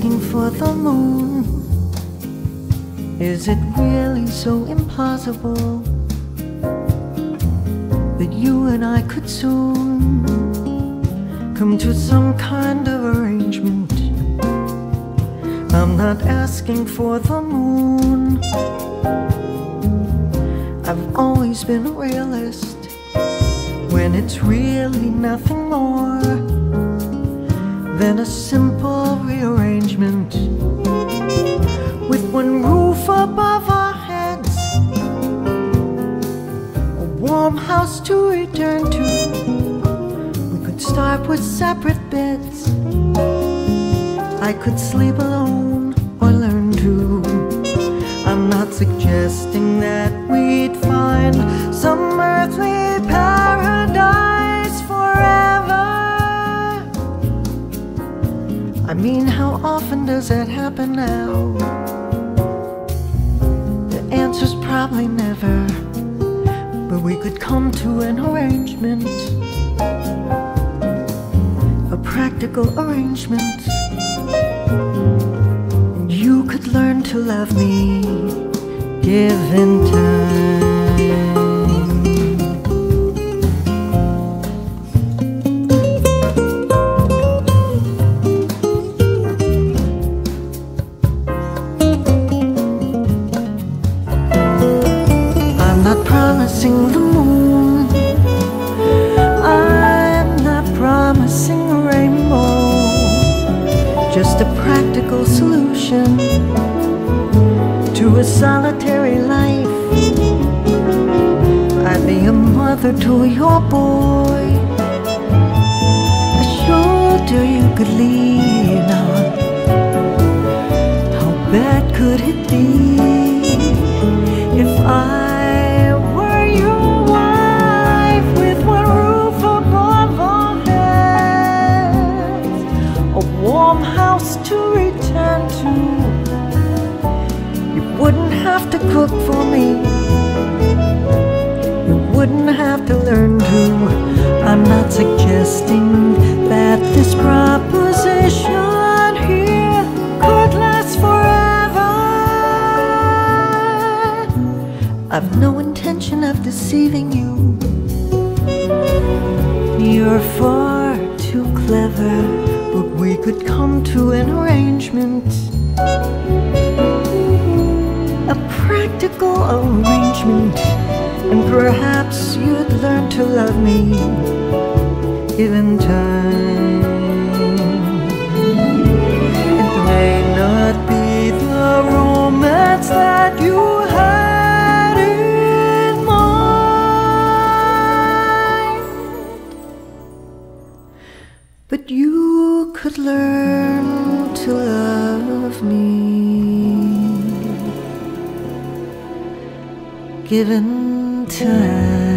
asking for the moon. Is it really so impossible that you and I could soon come to some kind of arrangement? I'm not asking for the moon. I've always been a realist when it's really nothing more than a simple rearrangement, with one roof above our heads, a warm house to return to. We could start with separate beds. I could sleep alone or learn to. I'm not suggesting that we'd find some earthly paradise forever. I mean, how often does that happen now? The answer's probably never. But we could come to an arrangement, a practical arrangement. And you could learn to love me, given time. Promising the moon, I'm not promising a rainbow, just a practical solution to a solitary life. I'd be a mother to your boy, a shoulder you could lean on. How bad could it be if I your wife, with one roof above our heads, a warm house to return to? You wouldn't have to cook for me, you wouldn't have to learn to. I'm not suggesting that this proposition here could last forever. I've no intention of deceiving you. You're far too clever. But we could come to an arrangement, a practical arrangement. And perhaps you'd learn to love me, given time. It may not be the romance that you have could learn to love me, given time.